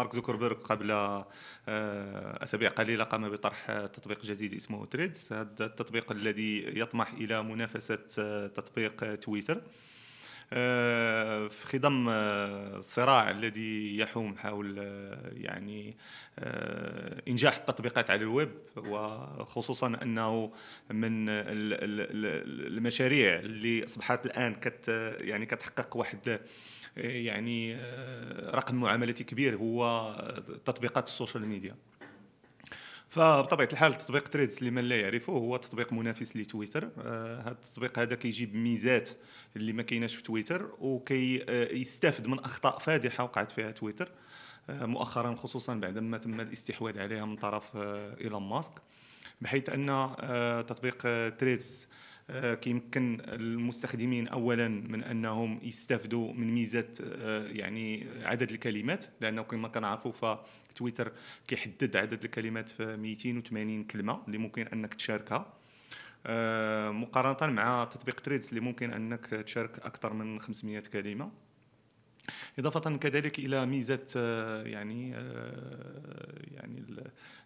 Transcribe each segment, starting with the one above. مارك زوكربيرغ قبل أسابيع قليلة قام بطرح تطبيق جديد اسمه تريدز. هذا التطبيق الذي يطمح إلى منافسة تطبيق تويتر في خضم الصراع الذي يحوم حول يعني إنجاح التطبيقات على الويب، وخصوصا أنه من المشاريع اللي أصبحت الآن كتحقق واحد يعني رقم معاملتي كبير هو تطبيقات السوشيال ميديا. فبطبيعة الحال تطبيق تريدز لمن لا يعرفه هو تطبيق منافس لتويتر. هذا التطبيق هذا كيجيب ميزات اللي ما كايناش في تويتر، وكي يستافد من أخطاء فادحة وقعت فيها تويتر مؤخرا، خصوصا بعدما تم الاستحواذ عليها من طرف إيلون ماسك، بحيث أن تطبيق تريدز كيمكن المستخدمين اولا من انهم يستافدوا من ميزه يعني عدد الكلمات، لانه كما كنعرفوا فتويتر كيحدد عدد الكلمات في 280 كلمه اللي ممكن انك تشاركها، مقارنه مع تطبيق تريدز اللي ممكن انك تشارك اكثر من 500 كلمه. اضافه كذلك الى ميزه يعني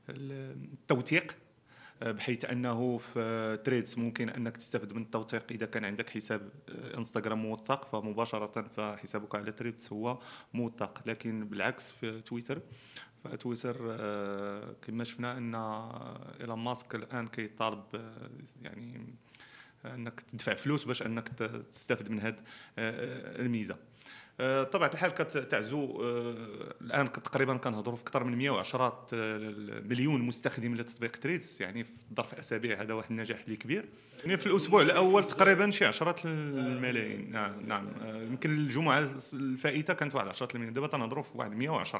التوثيق، بحيث أنه في تريدز ممكن أنك تستفد من التوثيق. إذا كان عندك حساب إنستغرام موثق فمباشرة فحسابك على تريدز هو موثق، لكن بالعكس في تويتر كما شفنا أن إيلون ماسك الآن كيطالب يعني أنك تدفع فلوس باش أنك تستفد من هذه الميزة. طبعا الحال كتعزو الان تقريبا كنهضروا في اكثر من 110 مليون مستخدم لتطبيق تريدز، يعني في ظرف اسابيع هذا واحد النجاح اللي كبير، يعني في الاسبوع الاول تقريبا شي 10 الملايين. نعم يمكن الجمعه الفائته كانت واحد 10 الملايين، دابا تنهضروا في واحد 110،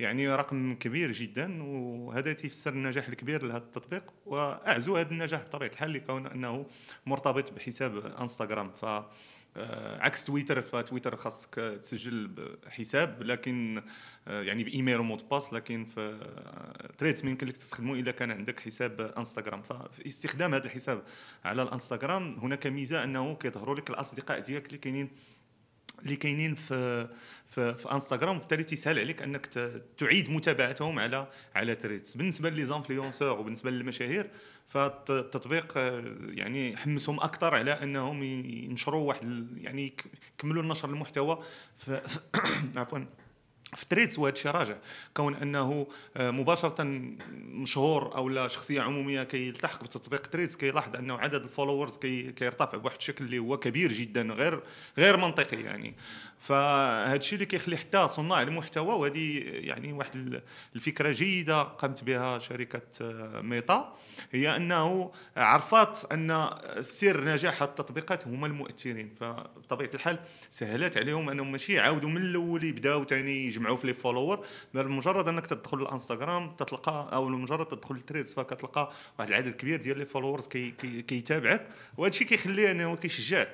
يعني رقم كبير جدا، وهذا تيفسر النجاح الكبير لهذا التطبيق. واعزو هذا النجاح بطبيعه الحال لكون انه مرتبط بحساب انستغرام، ف عكس تويتر. فتويتر خاصك تسجل حساب لكن يعني بايميل ومود باس، لكن في تريدز ممكن لك تستخدمه اذا كان عندك حساب انستغرام. ففي استخدام هذا الحساب على الانستغرام هناك ميزه انه كيظهروا لك الاصدقاء ديالك اللي كاينين في انستغرام، وبالتالي تسهل عليك انك تعيد متابعتهم على تريدز. بالنسبه للانفلونسور وبالنسبه للمشاهير فالتطبيق يعني حمسهم اكثر على انهم ينشروا واحد يعني يكملوا نشر المحتوى عفوا في تريدز. وهذا الشيء راجع كون انه مباشره مشهور او لا شخصيه عموميه كيلتحق بتطبيق تريدز كيلاحظ انه عدد الفولورز كيرتفع بواحد الشكل اللي هو كبير جدا غير منطقي يعني. فهذا الشيء اللي كيخلي حتى صناع المحتوى، وهذه يعني واحد الفكره جيده قامت بها شركه ميتا، هي انه عرفت ان سر نجاح التطبيقات هما المؤثرين. فبطبيعه الحال سهلت عليهم انهم ماشي يعاودوا من الاول يبداو ثاني يجمعوا في لي فولوور، بل مجرد انك تدخل الانستغرام تتلقى او مجرد تدخل التريدز فكتلقى واحد العدد كبير ديال لي فولوورز كيتابعك، وهذا الشيء كيخليه انه كيشجع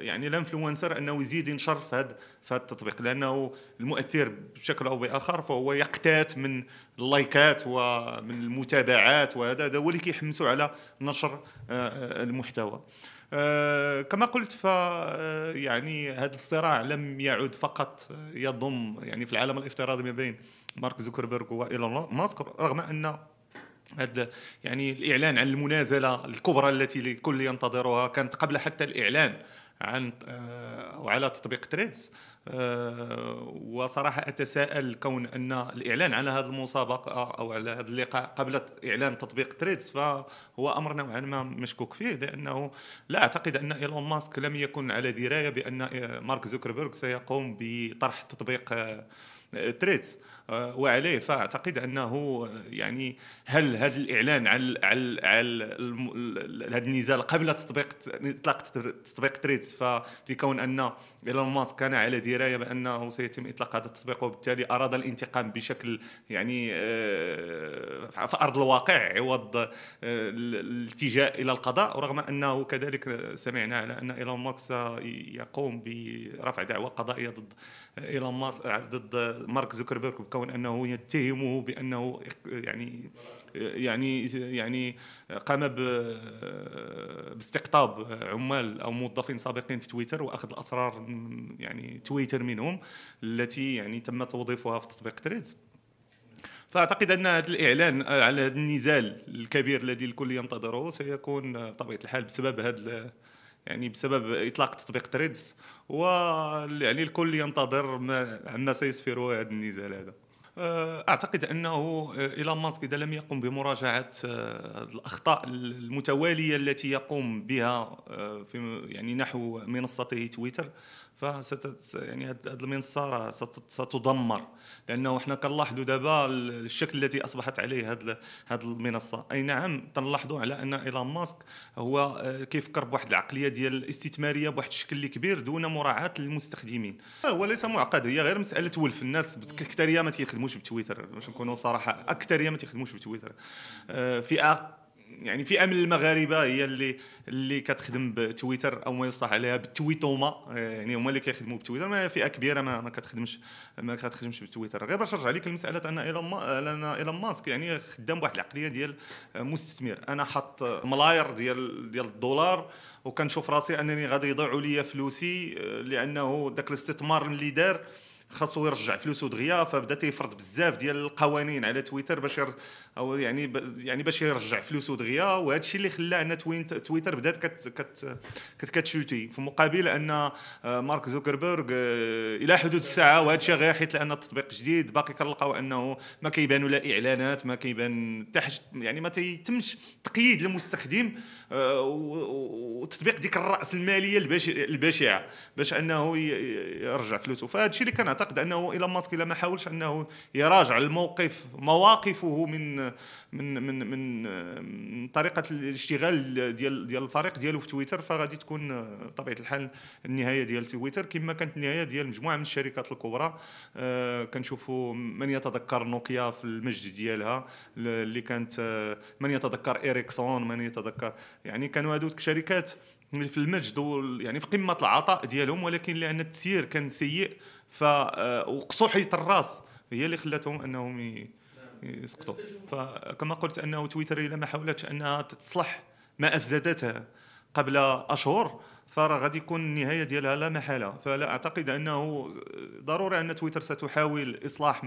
يعني الانفلونسر انه يزيد ينشر في هذا التطبيق، لانه المؤثر بشكل او باخر فهو يقتات من اللايكات ومن المتابعات، وهذا هو اللي كيحمسوا على نشر المحتوى. كما قلت ف يعني هذا الصراع لم يعد فقط يضم يعني في العالم الافتراضي ما بين مارك زوكربيرغ وإيلون ماسك، رغم ان هذا يعني الاعلان عن المنازله الكبرى التي الكل ينتظرها كانت قبل حتى الاعلان عن وعلى تطبيق تريدز. وصراحه اتساءل كون ان الاعلان على هذه المسابقه او على هذا اللقاء قبل اعلان تطبيق تريدز فهو امر نوعا ما مشكوك فيه، لانه لا اعتقد ان ايلون ماسك لم يكن على درايه بان مارك زوكربيرغ سيقوم بطرح تطبيق تريدز وعليه. فاعتقد انه يعني هل هذا الاعلان على هذا النزال قبل اطلاق تطبيق تريدز، فلكون ان ايلون ماسك كان على درايه بانه سيتم اطلاق هذا التطبيق وبالتالي اراد الانتقام بشكل يعني في ارض الواقع عوض الالتجاء الى القضاء، رغم انه كذلك سمعنا على ان ايلون ماسك يقوم برفع دعوى قضائيه ضد مارك زوكربيرغ كون انه يتهمه بانه يعني قام باستقطاب عمال او موظفين سابقين في تويتر واخذ الاسرار يعني تويتر منهم التي يعني تم توظيفها في تطبيق ثريدز. فأعتقد أن هذا الإعلان على النزال الكبير الذي الكل ينتظره سيكون بطبيعة الحال بسبب هذا، يعني بسبب إطلاق تطبيق ثريدز، ويعني الكل ينتظر ما سيسفره هذا النزال هذا. أعتقد أنه إيلون ماسك إذا لم يقم بمراجعة الأخطاء المتوالية التي يقوم بها في يعني نحو منصته تويتر، فست يعني هذه المنصة ستدمر، لأنه احنا كنلاحظوا دابا الشكل الذي أصبحت عليه هذه المنصة. أي نعم تنلاحظوا على أن إيلون ماسك هو كيفكر بواحد العقلية ديال الاستثمارية بواحد الشكل كبير دون مراعاة للمستخدمين. هو ليس معقد، هي غير مسألة ولف. الناس أكثرية ما تيخدموش بتويتر، باش نكونوا صراحة أكثرية ما تيخدموش بتويتر. فئة يعني فئة من المغاربة هي اللي كتخدم بتويتر او ما يصح عليها بالتويتوما، يعني هما اللي كيخدموا بتويتر. ما فئة كبيرة ما كتخدمش بتويتر. غير باش نرجع لك لمسألة ان إيلون ماسك يعني خدام بواحد العقلية ديال مستثمر. انا حط ملاير ديال الدولار وكنشوف راسي انني غادي يضيعوا لي فلوسي، لانه داك الاستثمار اللي دار خاصو يرجع فلوسو دغيا. فبدا تيفرض بزاف ديال القوانين على تويتر باش او يعني باش يرجع فلوسو دغيا، وهذا الشيء اللي خلى ان تويتر بدات كتشوتي. في مقابل ان مارك زوكربيرغ الى حدود الساعه، وهذا الشيء غير حيت لان التطبيق جديد، باقي كنلقاو انه ما كيبانوا لا اعلانات، ما كيبان يعني ما تيتمش تقييد المستخدم، وتطبيق ديك الراس الماليه البشعه باش انه يرجع فلوسو. فهذا الشيء اللي كنعتقد انه إيلون ماسك الا ما حاولش انه يراجع مواقفه من من من من طريقه الاشتغال ديال الفريق ديالو في تويتر، فغادي تكون بطبيعه الحال النهايه ديال تويتر كما كانت النهايه ديال مجموعه من الشركات الكبرى. كنشوفوا من يتذكر نوكيا في المجد ديالها اللي كانت، من يتذكر إريكسون، من يتذكر يعني كانوا هذوك شركات في المجد يعني في قمه العطاء ديالهم، ولكن لان التسيير كان سيء وقصوا حيط الراس هي اللي خلاتهم انهم يسقطوا. فكما قلت انه تويتر الا ما حاولتش انها تصلح ما افسدتها قبل اشهر، فراه غادي يكون النهايه ديالها لا محاله. فلا اعتقد انه ضروري ان تويتر ستحاول اصلاح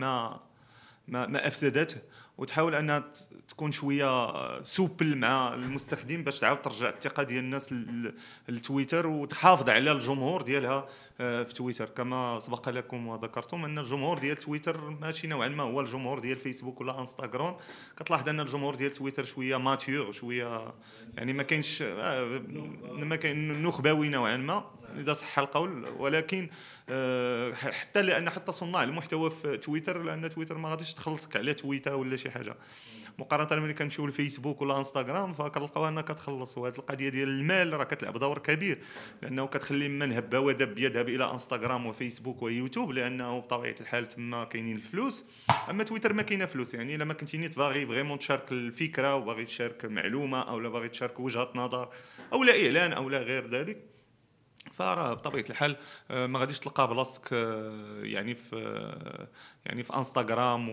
ما افسدته، وتحاول انها تكون شويه سوبل مع المستخدم باش تعاود ترجع الثقه ديال الناس لتويتر، وتحافظ على الجمهور ديالها في تويتر. كما سبق لكم وذكرتم ان الجمهور ديال تويتر ماشي نوعا ما هو الجمهور ديال فيسبوك ولا انستغرام. كتلاحظ ان الجمهور ديال تويتر شويه ماتيور، شويه يعني ما كاين نخبوي نوعا ما اذا صح القول. ولكن حتى لان حتى صناع المحتوى في تويتر، لان تويتر ما غاديش تخلصك على تويتر ولا شي حاجه، مقارنه ملي كنمشيو لفيسبوك ولا انستغرام فكنلقاوها انها كتخلص. وهذه القضيه ديال المال راه كتلعب دور كبير، لانه كتخلي من هب ودب يذهب الى انستغرام وفيسبوك ويوتيوب، لانه بطبيعه الحال تما كاينين الفلوس. اما تويتر ما كاينه فلوس، يعني الا ما كنتي نيت باغي فريمون تشارك الفكره وباغي تشارك معلومه او لا باغي تشارك وجهه نظر او لا اعلان او لا غير ذلك، فراه بطبيعه الحال ما غاديش تلقى بلاصتك يعني في انستغرام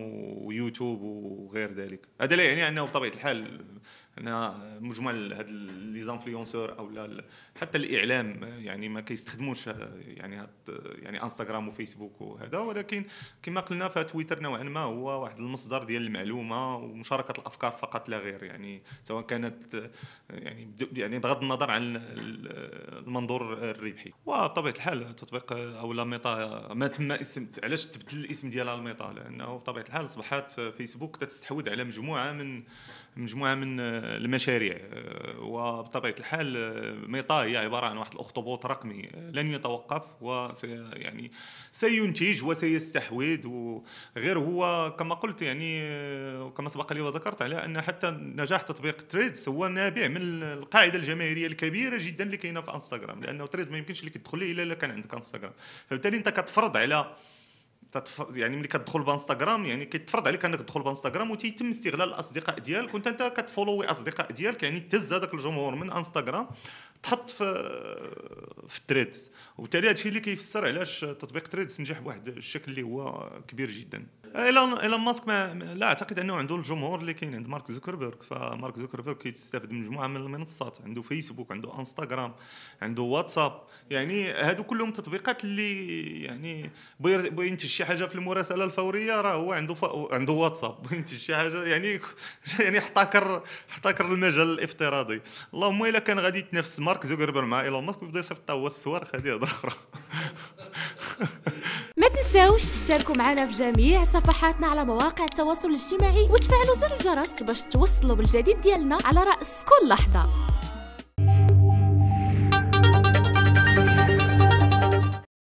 ويوتيوب وغير ذلك. هذا لا يعني انه بطبيعه الحال انا مجموع هاد لي زانفلونسور او لا حتى الاعلام يعني ما كيستخدموش يعني انستغرام وفيسبوك وهذا. ولكن كما قلنا فتويتر نوعا ما هو واحد المصدر ديال المعلومه ومشاركه الافكار فقط لا غير، يعني سواء كانت يعني بغض النظر عن المنظور الربحي. وبطبيعه الحال التطبيق او لا ميتا ما تم اسم، علاش تبدل الاسم ديالها الميتا؟ لانه بطبيعه الحال اصبحت فيسبوك تستحوذ على مجموعه من المشاريع، وبطبيعه الحال ميتا هي عباره عن واحد الاخطبوط رقمي لن يتوقف، ويعني سينتج وسيستحوذ. وغير هو كما قلت يعني وكما سبق لي وذكرت على ان حتى نجاح تطبيق تريدز هو نابع من القاعده الجماهيريه الكبيره جدا اللي كاينه في انستغرام، لانه تريدز ما يمكنش لك تدخل ليه الا كان عندك انستغرام. فبالتالي انت كتفرض على يعني ملي كتدخل بانستغرام، يعني كيتفرض عليك انك تدخل بانستغرام وتيتم استغلال الاصدقاء ديالك، وانت كتفولوي اصدقاء ديالك، يعني تهز هذاك الجمهور من انستغرام تحط في التريدز. وبالتالي هادشي اللي كيفسر علاش تطبيق تريدز نجح بواحد الشكل اللي هو كبير جدا. ايلون ماسك لا اعتقد انه عنده الجمهور اللي كاين عند مارك زوكربيرغ. فمارك زوكربيرغ كيستافد من مجموعه من المنصات، عنده فيسبوك، عنده انستغرام، عنده واتساب، يعني هادو كلهم تطبيقات اللي يعني بغى ينتج شي حاجه في المراسله الفوريه راه هو عنده واتساب، بغى ينتج شي حاجه يعني احتكر المجال الافتراضي. اللهم الا كان غادي يتنافس مارك زوكربيرغ مع ايلون ماسك بدا يصيفط هو الصواريخ، هذه هضره اخرى. ما تنساوش تشتركوا معنا في جميع صفحاتنا على مواقع التواصل الاجتماعي وتفعلوا زر الجرس باش توصلوا بالجديد ديالنا على رأس كل لحظة.